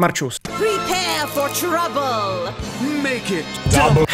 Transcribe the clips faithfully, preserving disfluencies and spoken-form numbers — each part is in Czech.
Markus. Prepare for trouble. Make it double.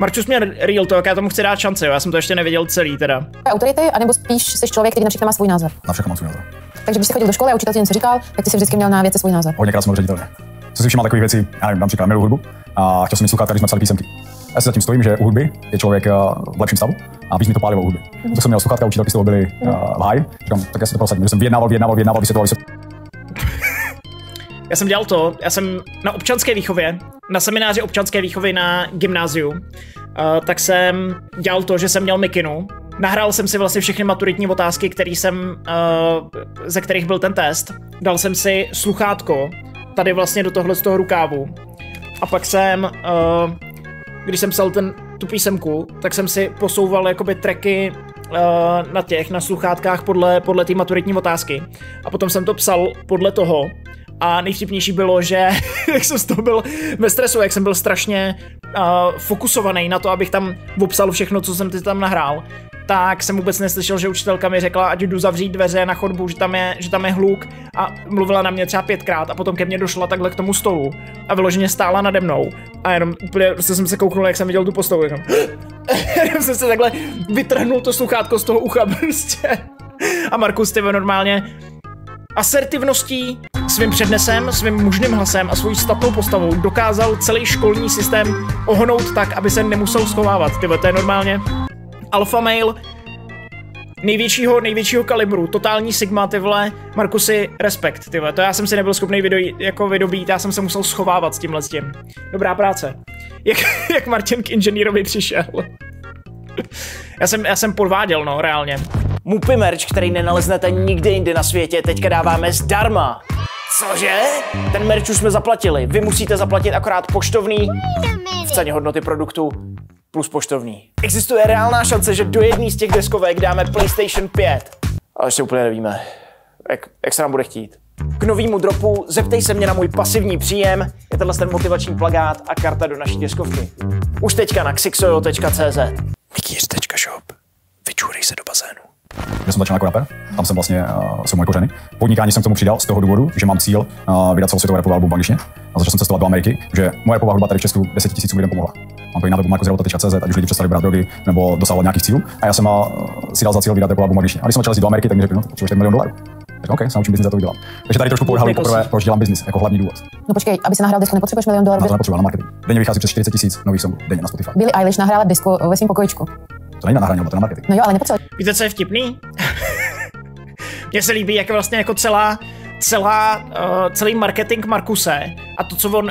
Markus měl real talk, já tomu chci dát šanci, jo? Já jsem to ještě nevěděl celý teda. Autority, anebo spíš jsi člověk, který například má svůj názor? Na všechno mám svůj názor. Takže když jsi chodil do školy a učitel ti něco říkal, tak ty jsi vždycky měl na věci svůj názor. Hodněkrát jsem byl ředitelně. Co si všiml takových věcí, já nevím, například miluji hudbu a chtěl jsem mít sluchátka, když jsme psali písemky. Já si zatím stojím, že u hudby je člověk v lepším stavu a víc mi to pálilo u hudby. Mm. To jsem měl sluchátka, učitel písal byli v háji, tak já jsem to prosadil, když jsem vyjednával, vyjednával, vyjednával, vysvětloval, vysvětloval. Já jsem dělal to, já jsem na občanské výchově, na semináři občanské výchovy na gymnáziu, uh, tak jsem dělal to, že jsem měl mikinu. Nahrál jsem si vlastně všechny maturitní otázky, který jsem, uh, ze kterých byl ten test. Dal jsem si sluchátko tady vlastně do tohle z toho rukávu. A pak jsem, uh, když jsem psal ten, tu písemku, tak jsem si posouval jakoby tracky uh, na těch, na sluchátkách podle, podle té maturitní otázky. A potom jsem to psal podle toho. A nejvtipnější bylo, že jak jsem z toho byl ve stresu, jak jsem byl strašně uh, fokusovaný na to, abych tam obsal všechno, co jsem teď tam nahrál, tak jsem vůbec neslyšel, že učitelka mi řekla, ať jdu zavřít dveře na chodbu, že tam je, že tam je hluk, a mluvila na mě třeba pětkrát a potom ke mně došla takhle k tomu stolu a vyloženě stála nade mnou a jenom úplně jsem se kouknul, jak jsem viděl tu postavu, jenom, jenom jsem se takhle vytrhnul to sluchátko z toho ucha prostě. A Markus, ty normálně asertivností, svým přednesem, svým mužným hlasem a svou statnou postavou dokázal celý školní systém ohnout tak, aby se nemusel schovávat. Tyhle, to je normálně alfa male největšího, největšího kalibru, totální sigma, ty vole, Markusi, respekt, tyhle, to já jsem si nebyl schopný vydobít, jako vydobít, já jsem se musel schovávat s tímhle s tím. Dobrá práce. Jak, jak Martin k inženýrovi přišel. Já jsem, já jsem podváděl, no, reálně. Mupy merch, který nenaleznete nikde jinde na světě, teďka dáváme zdarma. Cože? Ten merch už jsme zaplatili. Vy musíte zaplatit akorát poštovný v ceně hodnoty produktu plus poštovní. Existuje reálná šance, že do jedné z těch deskovek dáme PlayStation pět. Ale ještě úplně nevíme, jak, jak se nám bude chtít. K novému dropu zeptej se mě na můj pasivní příjem, je tenhle ten motivační plakát a karta do naší deskovky. Už teďka na ksiksojo tečka cz. mikyr tečka shop. Vyčůrej se do bazénu. Já jsem začal jako rapper, tam jsem vlastně uh, jsou moje kořeny. Podnikání jsem k tomu přidal z toho důvodu, že mám cíl uh, vydat celosvětové rapovou album v angličtině. A začal jsem cestovat do Ameriky, že moje rapová hudba tady v Česku deset tisícům lidem pomohla. Mám to i na webu markus tečka cz, ať už lidi přestali brát drogy nebo dosávat nějakých cílů. A já jsem uh, si dal za cíl vydat rapovou album v angličtině. A když jsem začal jít do Ameriky, tak mi řekli, no, potřebuješ milion dolarů. Tak OK, sám učím byznys, za to udělám. Takže tady trošku podhalím poprvé, proč dělám byznys, jako hlavní důvod. No počkej, aby se nahrál disku, nepotřebuješ milion dolarů. Nepotřeboval na marketing. Denně vychází přes čtyřicet tisíc nových songů denně na Spotify. Billie Eilish nahrála disku ve svém pokojičku. To není na nahrání, ale to na marketing. No jo, ale nepotřeba. Víte, co je vtipný? Mně se líbí, jak vlastně jako celá, celá, uh, celý marketing Markuse a to, co on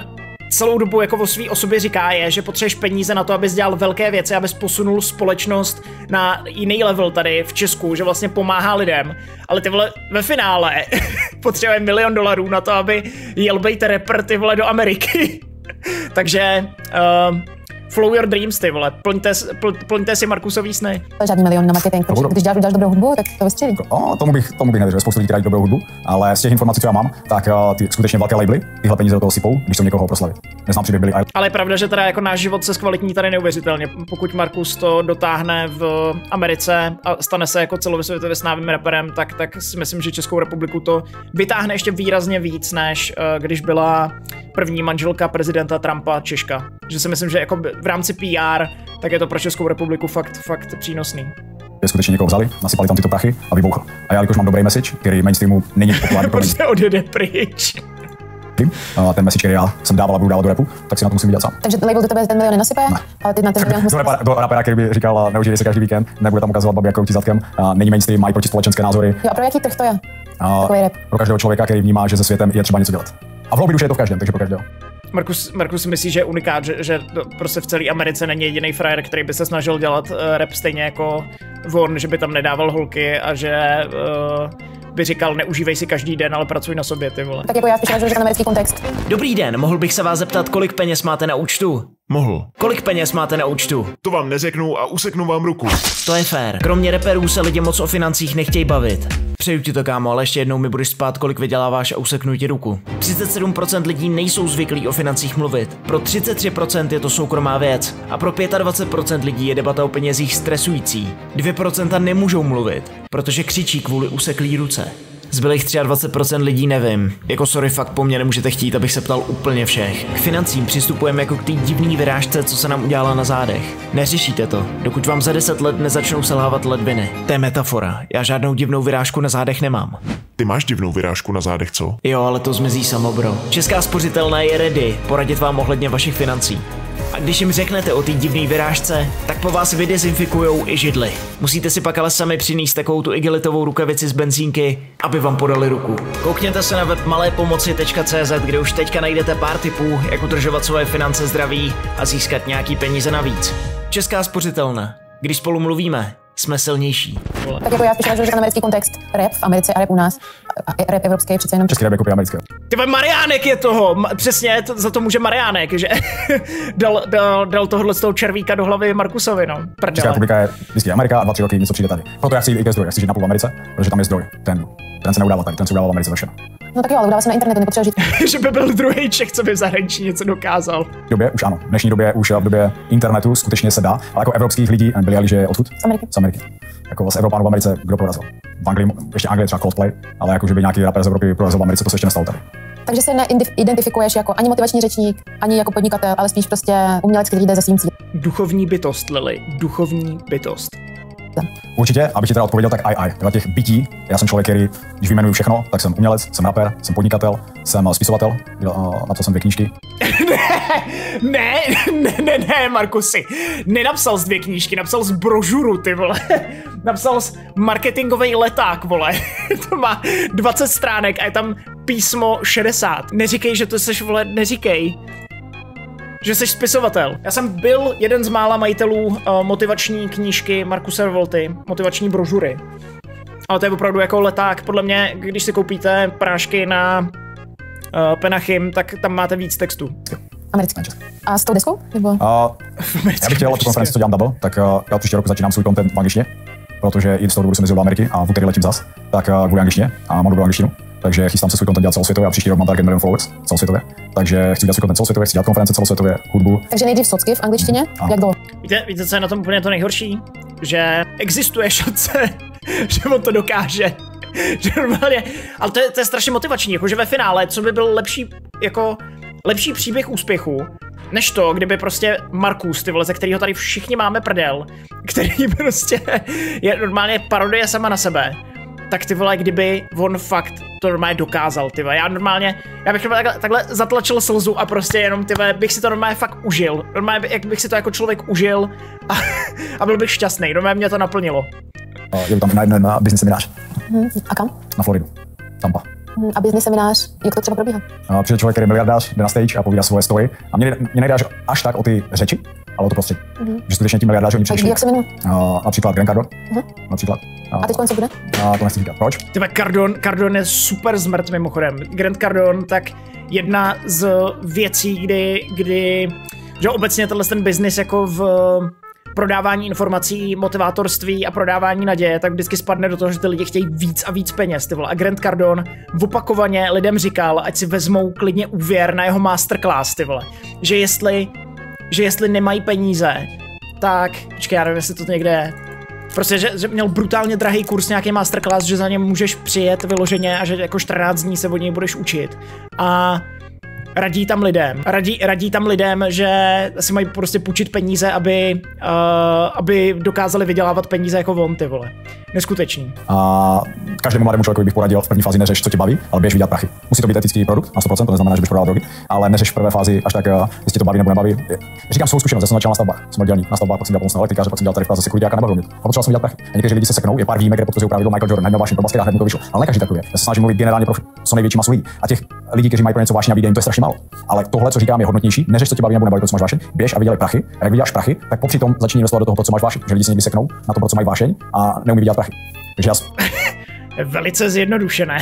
celou dobu jako o svý osobě říká, je, že potřebuješ peníze na to, abys dělal velké věci, abys posunul společnost na jiný level tady v Česku, že vlastně pomáhá lidem. Ale ty vole, ve finále potřebuje milion dolarů na to, aby jel bejt rapper, ty vole, do Ameriky. Takže... Uh, Flow your dreams, ty vole, plňte, pl, plňte si Markusový sny. Žádný milion na marketing, protože když děláš dobrou hudbu, tak to vystřelí. No, tomu bych, tomu bych nevěřil, spoustu lidí dělají dobrou hudbu, ale z těch informací, co já mám, tak uh, ty skutečně velké labely tyhle peníze do toho sypou, když jsou někoho proslavit. Neznám příběh Billie Eilish. Ale je pravda, že teda jako náš život se zkvalitní tady neuvěřitelně, pokud Markus to dotáhne v Americe a stane se jako celosvětově známým raperem, tak, tak si myslím, že Českou republiku to vytáhne ještě výrazně víc, než uh, když byla první manželka prezidenta Trumpa Češka. Že si myslím, že jako v rámci P R, tak je to pro Českou republiku fakt, fakt přínosný. Je skutečně někoho vzali, nasypali tam tyto prachy a vybouchl. A já, jakož mám dobrý message, který mainstreamu není populární. Prostě odjede pryč. A ten message, který já jsem dával a budu dávat do rapu, tak si na to musím dělat sám. Takže label do tebe ten milion nenasype, ne. Ale ty na ten milion musíš... Do rapera, který by říkal, neužívej se každý víkend, nebude tam ukazovat babi, jak kroutí zadkem, není mainstream, mají protispolečenské názory. Jo, a pro jaký trh to je? A pro každého člověka, který vnímá, že se světem je třeba něco dělat. A v hloubi duše je to v každém, takže pro každého. Markus, Markus si myslí, že je unikát, že, že prostě v celé Americe není jediný frajer, který by se snažil dělat uh, rap stejně jako on, že by tam nedával holky a že uh, by říkal, neužívej si každý den, ale pracuj na sobě, ty vole. Tak jako já spíš že americký kontext. Dobrý den, mohl bych se vás zeptat, kolik peněz máte na účtu? Mohl. Kolik peněz máte na účtu? To vám neřeknu a useknu vám ruku. To je fér. Kromě reperů se lidi moc o financích nechtějí bavit. Přeju ti to, kámo, ale ještě jednou mi budeš spát, kolik vyděláváš a useknu ti ruku. třicet sedm procent lidí nejsou zvyklí o financích mluvit. Pro třicet tři procent je to soukromá věc. A pro dvacet pět procent lidí je debata o penězích stresující. dvě procenta nemůžou mluvit, protože křičí kvůli useklý ruce. Zbylých dvacet tři procent lidí nevím. Jako sorry, fakt po mně nemůžete chtít, abych se ptal úplně všech. K financím přistupujeme jako k té divné vyrážce, co se nám udělala na zádech. Neřešíte to, dokud vám za deset let nezačnou selhávat ledviny. To je metafora, já žádnou divnou vyrážku na zádech nemám. Ty máš divnou vyrážku na zádech, co? Jo, ale to zmizí samo, bro. Česká spořitelna je ready poradit vám ohledně vašich financí. A když jim řeknete o té divné vyrážce, tak po vás vydezinfikujou i židly. Musíte si pak ale sami přinést takovou tu igelitovou rukavici z benzínky, aby vám podali ruku. Koukněte se na web malé pomoci tečka cé zet, kde už teďka najdete pár tipů, jak udržovat svoje finance zdraví a získat nějaký peníze navíc. Česká spořitelna. Když spolu mluvíme, jsme silnější. Tak jako já spíš říkám americký kontext. Rap v Americe a rap u nás. A rap evropský přece jenom. Český rap je kopie amerického. Tyba Mariánek je toho. Přesně, to, za to může Mariánek, že dal, dal, dal tohle z toho červíka do hlavy Markusovi, no. Prdele. Česká republika je vždycky Amerika a dva, tři roky něco přijde tady. Proto já chci jít i ke zdroji, já chci žít na půl v Americe, protože tam je zdroj. Ten, ten se neudával tady, ten se udával v Americe za všechno. No tak jo, ale udává se na internetu, nepotřebuje žít. Že by byl druhý Čech, co by v zahraničí něco dokázal. V době už ano. V dnešní době už v době internetu skutečně se dá, ale jako evropských lidí byli, že odkud? Z Ameriky. Z Ameriky. Jako z Evropánů v Americe kdo prorazil? V Anglii, ještě Anglie třeba Coldplay, ale jako že by nějaký rapper z Evropy prorazil v Americe, to se ještě nestalo tady. Takže se neidentifikuješ jako ani motivační řečník, ani jako podnikatel, ale spíš prostě umělecký lidé za svým cílem. Duchovní bytost, Lily, duchovní bytost. Určitě, abych ti teda odpověděl, tak aj, aj. Teda těch bytí, já jsem člověk, který, když vyjmenuju všechno, tak jsem umělec, jsem rapper, jsem podnikatel, jsem spisovatel, napsal jsem dvě knížky. Ne, ne, ne, ne, Markusi, nenapsal z dvě knížky, napsal z brožuru, ty vole. Napsal z marketingový leták, vole. To má dvacet stránek a je tam písmo šedesát. Neříkej, že to seš, vole, neříkej. Že jsi spisovatel. Já jsem byl jeden z mála majitelů uh, motivační knížky Markuse Volty, motivační brožury. Ale to je opravdu jako leták. Podle mě, když si koupíte prášky na uh, Penachim, tak tam máte víc textu. Americké. A s tou deskou? Nebo? Uh, já bych chtěl tu konferenci, co dělám double, tak uh, já příští roku začínám svůj content v angličtině, protože i z toho důvodu jsem jezdil do Ameriky a v úterý letím zas, tak uh, kvůli angličtině a mám dobrou angličtinu. Takže chystám se svůj content dělat celosvětově a příští rok mám target milion followers celosvětově. Takže chci dělat svůj content celosvětově, chci dělat konference celosvětově, hudbu. Takže nejdřív socky v angličtině? A. Jak dlouho? Víte, víte, co je na tom úplně to nejhorší? Že existuje šance, že on to dokáže. Že normálně, ale to je, to je strašně motivační, jakože ve finále, co by byl lepší, jako lepší příběh úspěchu, než to, kdyby prostě Markus, ty vole, ze kterého tady všichni máme prdel, který prostě je normálně parodie sama na sebe. Tak ty vole, kdyby on fakt to normálně dokázal, ty vole. Já normálně, já bych normálně takhle, takhle zatlačil slzu a prostě jenom, ty vole, bych si to normálně fakt užil. Normálně, jak bych si to jako člověk užil a, a byl bych šťastný. Normálně mě to naplnilo. Jdu tam na jedno na business seminář. Hmm, a kam? Na Floridu. Tampa. Hmm, a business seminář, jak to třeba probíhá? No, přijde člověk, který je miliardář, jde na stage a povídá svoje story. A mě, mě nejde až, až tak o ty řeči, ale o to prostě. Mm-hmm. Že skutečně ti miliardáři oni přešli. Jak se jmenuje? Uh, například Grant Cardone. Uh-huh. Například. Uh, a teď co bude? Uh, to nechci říkat. Proč? Tyba Cardone, Cardone je super zmrt mimochodem. Grant Cardone, tak jedna z věcí, kdy, kdy že obecně tenhle ten biznis jako v prodávání informací, motivátorství a prodávání naděje, tak vždycky spadne do toho, že ty lidi chtějí víc a víc peněz, ty vole. A Grant Cardone opakovaně lidem říkal, ať si vezmou klidně úvěr na jeho masterclass, ty vole. Že jestli že jestli nemají peníze, tak, počkej, já nevím, jestli to někde je, prostě, že, že měl brutálně drahý kurz, nějaký masterclass, že za něm můžeš přijet vyloženě a že jako čtrnáct dní se od něj budeš učit a radí tam lidem, radí, radí tam lidem, že si mají prostě půjčit peníze, aby, uh, aby dokázali vydělávat peníze jako on, ty vole. Neskutečný. A každému mladému člověku bych poradil v první fázi neřeš, co tě baví, ale běž vydělat prachy. Musí to být etický produkt, na sto procent, to neznamená, že bys prodával drogy, ale neřeš v prvé fázi až tak, uh, jestli tě to baví nebo nebaví. Říkám svou zkušenost, já jsem začal na stavbách, jsem dělal na stavbách, pak jsem dělal pomoc na elektrikáře, pak jsem dělal tady v práci sekuritáka, nebavil mě to. A potřeboval jsem dělat prachy. A někteří lidi se seknou, je pár výjimek, kde podpořují pravidlo Michael Jordan, neměl vášeň pro basket a hned mu to vyšlo. Ale ne každý takový je. Já se snažím mluvit generálně pro co největší masu lidí. A těch lidí, kteří mají pro něco vášeň a výjde jim, to je strašně málo. Ale tohle, co říkám, je hodnotnější, neřeš, co tě baví nebo nebaví, to, co máš vášeň, běž a vydělej prachy. A jak vyděláš prachy, tak popři tom začni investovat do toho, co máš vášeň, že lidi se někdy seknou na to, pro co mají vášeň a neumí vydělat prachy. Takže jas. Velice zjednodušené.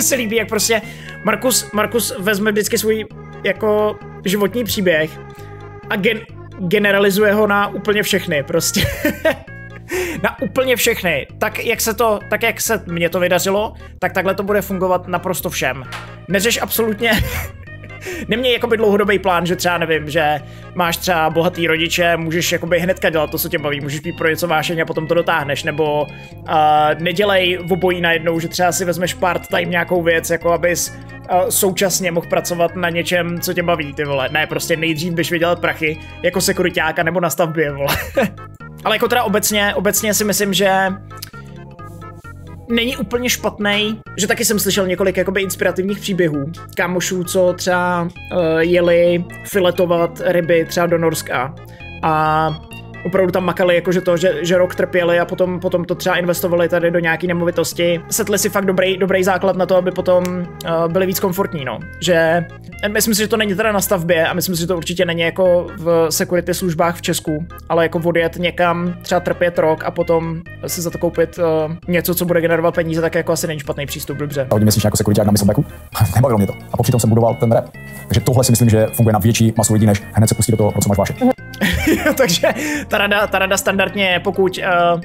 Se líbí, jak prostě Markus, Markus vezme vždycky svůj jako životní příběh a gen, generalizuje ho na úplně všechny, prostě. Na úplně všechny. Tak jak se to, tak jak se mně to vydařilo, tak takhle to bude fungovat naprosto všem. Neřeš absolutně Neměj jakoby dlouhodobý plán, že třeba nevím, že máš třeba bohatý rodiče, můžeš jakoby hnedka dělat to, co tě baví, můžeš být pro něco vášeň a potom to dotáhneš, nebo uh, nedělej obojí najednou, že třeba si vezmeš part-time nějakou věc, jako abys uh, současně mohl pracovat na něčem, co tě baví, ty vole. Ne, prostě nejdřív běž vydělat prachy, jako sekuriťáka nebo na stavbě, vole. Ale jako teda obecně, obecně si myslím, že není úplně špatný, že taky jsem slyšel několik jakoby inspirativních příběhů kámošů, co třeba uh, jeli filetovat ryby třeba do Norska a opravdu tam makali jakože to, že, že rok trpěli a potom, potom to třeba investovali tady do nějaký nemovitosti. Setli si fakt dobrý, dobrý základ na to, aby potom uh, byli víc komfortní, no. Že myslím si, že to není teda na stavbě a myslím si, že to určitě není jako v security službách v Česku, ale jako odjet někam, třeba trpět rok a potom si za to koupit uh, něco, co bude generovat peníze, tak jako asi není špatný přístup, dobře. A hodně měsíčně jako sekuriťák na Myslebeku? Nebavilo mě to. A přitom jsem budoval ten rap. Takže tohle si myslím, že funguje na větší masu lidí, než hned se pustí do toho, pro co máš vášeň. Takže ta rada, ta rada standardně, pokud, uh,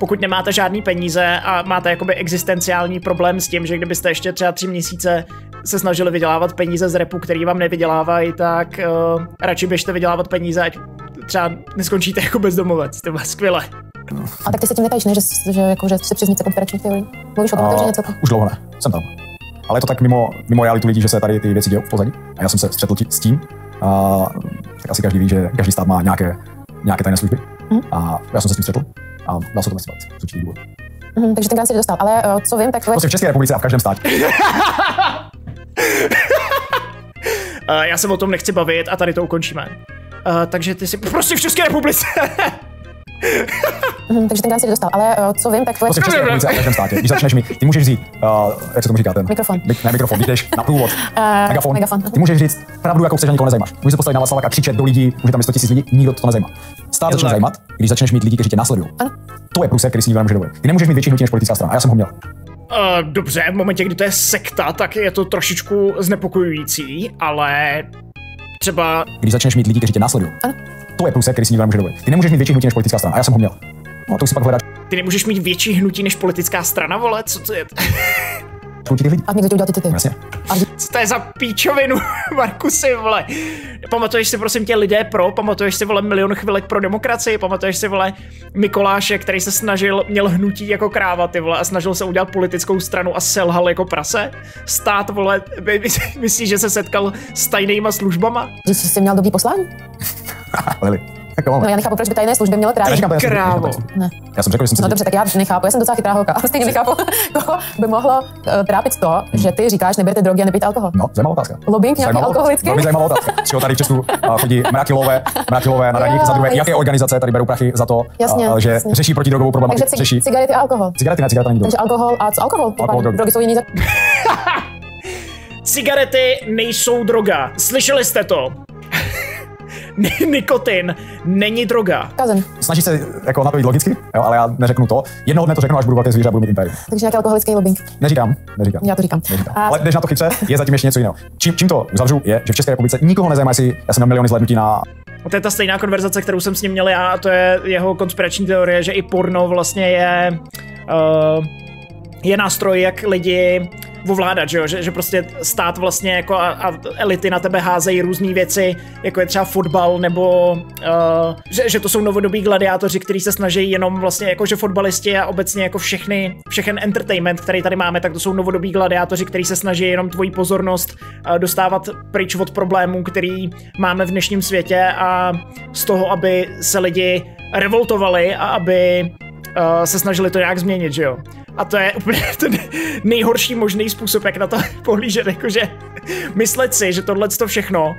pokud nemáte žádný peníze a máte jakoby existenciální problém s tím, že kdybyste ještě třeba tři měsíce se snažili vydělávat peníze z repu, který vám nevydělávají, tak uh, radši běžte vydělávat peníze, ať třeba neskončíte jako bezdomovec, to bylo skvěle. A tak ty se tím netajíš, ne? Že, že, jako, že se přiznice konspirační teorii? Mluvíš o tom, uh, že něco? Už dlouho ne, jsem tam. Ale je to tak mimo, mimo realitu lidí, že se tady ty věci dějou v pozadí. A já jsem se střetl s tím, uh, tak asi každý ví, že každý stát má nějaké nějaké tajné služby mm. a já jsem se s tím střetl a dal se to vysvětlit z určitých důvodů. Mm, takže tenkrát se dostal, ale uh, co vím, tak tvoje... Prostě v České republice a v každém státě. uh, já se o tom nechci bavit a tady to ukončíme. Uh, takže ty si... Prostě v České republice! mm, takže tenkrát se dostal, ale uh, co vím, tak tvoje... Prostě v České republice a v každém státě. Když začneš mi, ty můžeš říct, uh, jak se tomu říká ten... Mikrofon. Mi, ne, mikrofon, jdeš na průvod. Uh, megafon. megafon. Ty můžeš říct pravdu, jakou chceš, a nikoho nezajímáš. Můžeš se postavit na Václaváka, křičet do lidí, může tam sto tisíc lidí, nikdo to nezajímá. Stát začne zajímat, když začneš mít lidi, kteří tě následují. To je průser, který si nikdo nemůže dovolit. Ty nemůžeš mít větší hnutí než politická strana, a já jsem ho měl. Uh, dobře, v momentě, kdy to je sekta, tak je to trošičku znepokojující, ale třeba... Když začneš mít lidi, kteří tě následují. To je průser, který si nikdo nemůže dovolit. Ty nemůžeš mít větší hnutí než politická strana, a já jsem ho měl. No, to už si pak hledáš. Ty nemůžeš mít větší hnutí než politická strana, vole, co to je? A někdo to udělá ty ty. Co to je za píčovinu, Markusy, vole? Pamatuješ si, prosím tě, Lidé pro, pamatuješ si, vole, Milion chvilek pro demokracii, pamatuješ si, vole, Mikoláše, který se snažil, měl hnutí jako kráva, ty vole, a snažil se udělat politickou stranu a selhal jako prase? Stát, vole, myslíš, že se setkal s tajnýma službama? Když jsi měl dobrý poslání? No, já nechápu, proč by tajné služby měly trávit. Krávo. Ne. Já jsem řekl, že jsem si... No dobře, tak já nechápu, já jsem docela chytrá holka, ale stejně nechápu, koho by mohlo uh, trápit to, hmm. že ty říkáš, neberte drogy a nepijte alkohol. No, zajímavá otázka. Lobbying nějaký alkoholický? Velmi zajímavá otázka. Čeho tady v Česku uh, chodí mrakilové, mrakilové na daních, za druhé, jaké organizace tady berou prachy za to, jasně, uh, že jasně. řeší protidrogovou problematiku. Takže řeší cigarety a alkohol. Cigarety ne, cigareta není droga. Takže alkohol a co alkohol? Alkohol, drogy jsou jiný za... Cigarety nejsou droga. Slyšeli jste to? Nikotin není droga. Kazen. Snažíš se jako na to jít logicky, jo, ale já neřeknu to. Jednoho dne to řeknu, až budu velké zvíře a budu mít impérium. Takže nějaký alkoholický lobbying. Neříkám, neříkám. Já to říkám. Neříkám. A... Ale když na to chytře, je zatím ještě něco jiného. Čím, čím to uzavřu, je, že v České republice nikoho nezajímá, jestli já jsem na miliony zhlédnutí na... To je ta stejná konverzace, kterou jsem s ním měl já, a to je jeho konspirační teorie, že i porno vlastně je... Uh, je nástroj, jak lidi... ovládat, že jo, že, že prostě stát vlastně jako a, a elity na tebe házejí různé věci, jako je třeba fotbal, nebo uh, že, že to jsou novodobí gladiátoři, kteří se snaží jenom vlastně jako, že fotbalisti a obecně jako všechny, všechen entertainment, který tady máme, tak to jsou novodobí gladiátoři, kteří se snaží jenom tvoji pozornost uh, dostávat pryč od problémů, který máme v dnešním světě a z toho, aby se lidi revoltovali a aby uh, se snažili to nějak změnit, že jo. A to je úplně ten nejhorší možný způsob, jak na to pohlížet, jakože myslet si, že tohle to všechno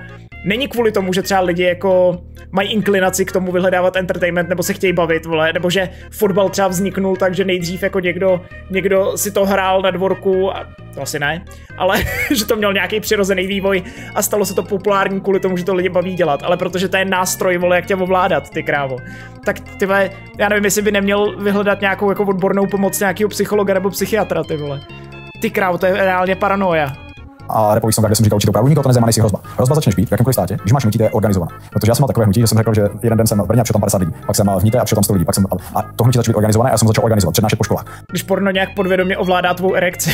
není kvůli tomu, že třeba lidi jako mají inklinaci k tomu vyhledávat entertainment nebo se chtějí bavit, vole, nebo že fotbal třeba vzniknul tak, že nejdřív jako někdo, někdo si to hrál na dvorku, a to asi ne, ale že to měl nějaký přirozený vývoj a stalo se to populární kvůli tomu, že to lidi baví dělat, ale protože to je nástroj, vole, jak tě ovládat, ty krávo. Tak ty vole, já nevím, jestli by neměl vyhledat nějakou jako odbornou pomoc nějakého psychologa nebo psychiatra, ty vole. Ty krávo, to je reálně paranoia. A repový jsem tak, kde jsem říkal určitou pravdu, nikoho to nezajímá, nejsi hrozba. Hrozba začneš být v jakémkoliv státě, když máš hnutí, to je organizované. Protože já jsem měl takové hnutí, že jsem řekl, že jeden den jsem v Brně a přišel tam padesát lidí, pak jsem v Nitře a přišel tam sto lidí, pak jsem a to hnutí začalo být organizované a já jsem začal organizovat, přednášet po školách. Když porno nějak podvědomě ovládá tvou erekci.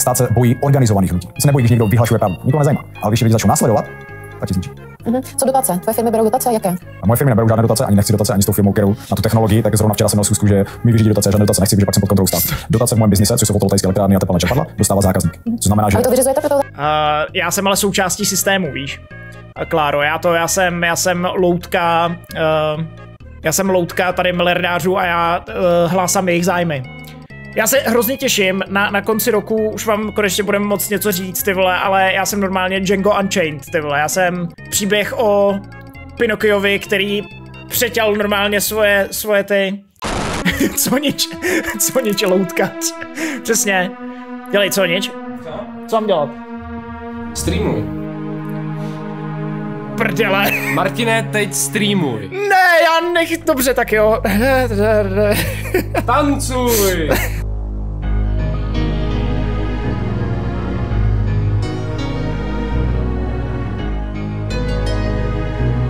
stát se bojí organizovaných lidí. Se nebojí, když někdo vyhlašuje pravdu. Nikoho nezajímá. Ale když lidi začnou následovat, tak ti zničí. Mm-hmm. Co dotace? Tvoje firmy berou dotace? Jaké? A moje firmy neberou žádné dotace, ani nechci dotace, ani s tou firmou, kterou na tu technologii, tak zrovna včera jsem měl schůzku, že mi vyřídí dotace, žádné dotace nechci, protože pak jsem pod kontrolou stát. Dotace v mém biznise, což jsou fotovoltaické elektrárny a teplné čerpadla, dostává zákazník. Co znamená, že... A to vyřizujete proto? Uh, já jsem ale součástí systému, víš. Kláro, já to, já jsem, já jsem loutka, uh, já jsem loutka tady miliardářů a já uh, hlásám jejich zájmy. Já se hrozně těším, na, na konci roku už vám konečně budeme moc něco říct, ty vole, ale já jsem normálně Django Unchained, ty vole, já jsem příběh o Pinocchiovi, který přetěl normálně svoje, svoje ty, co nič, co nič loutkač, přesně, dělej co nič, co mám dělat? Streamuj. Prdele. Martine, teď streamuj. Ne, já nech... Dobře, tak jo. Tancuj.